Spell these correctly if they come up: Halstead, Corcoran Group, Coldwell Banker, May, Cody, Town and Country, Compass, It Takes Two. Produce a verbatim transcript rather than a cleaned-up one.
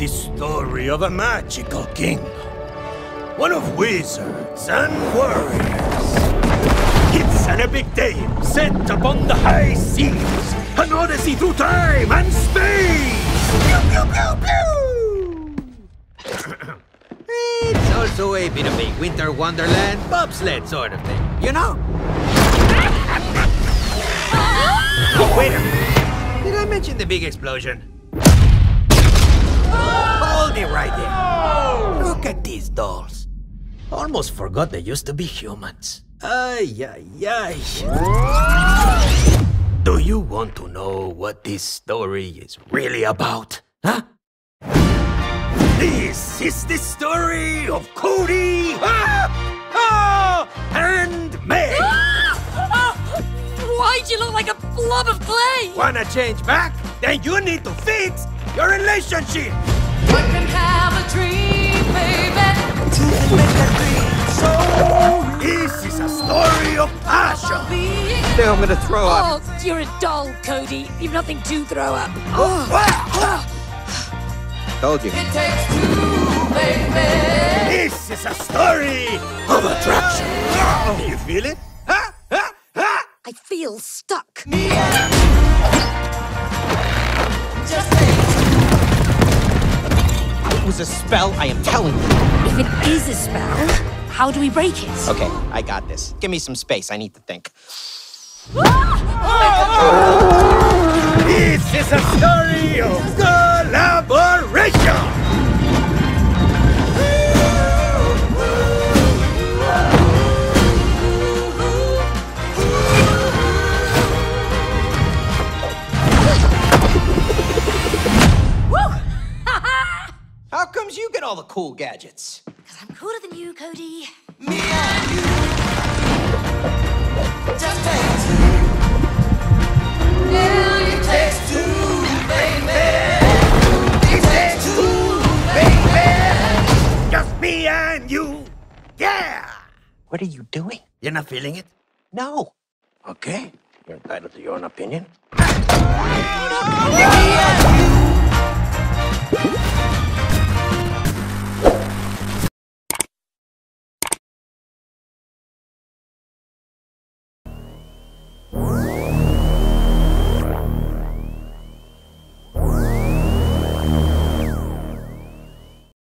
the story of a magical kingdom, one of wizards and warriors. It's an epic tale set upon the high seas, an odyssey through time and space! Pew, pew, pew, pew! It's also a bit of a winter wonderland bobsled sort of thing, you know? Oh, wait a minute. Did I mention the big explosion? Hold it right there. Look at these dolls. Almost forgot they used to be humans. Ay, ay, ay. Do you want to know what this story is really about? Huh? This is the story of Cody ah! Ah! and May. Ah! Ah! Why'd you look like a blob of clay? Wanna change back? Then you need to fix your relationship. One can have a dream, baby. Two can make that dream so real. This is a story of passion. Now I'm gonna throw up. Oh, you're a doll, Cody. You've nothing to throw up. Oh. Wow. Oh. Told you. It takes two, baby. This is a story of attraction. Oh, do you feel it? Huh? Huh? Huh? I feel stuck. Me and just it. It was a spell, I am telling you. If it is a spell, how do we break it? Okay, I got this. Give me some space. I need to think. Oh, oh. This is a story of God. Collaboration! How comes you get all the cool gadgets? Because I'm cooler than you, Cody. Me and you. Just take two. Yeah, you take two, baby. Me and you, yeah! What are you doing? You're not feeling it? No. Okay, you're entitled to your own opinion. Me and you!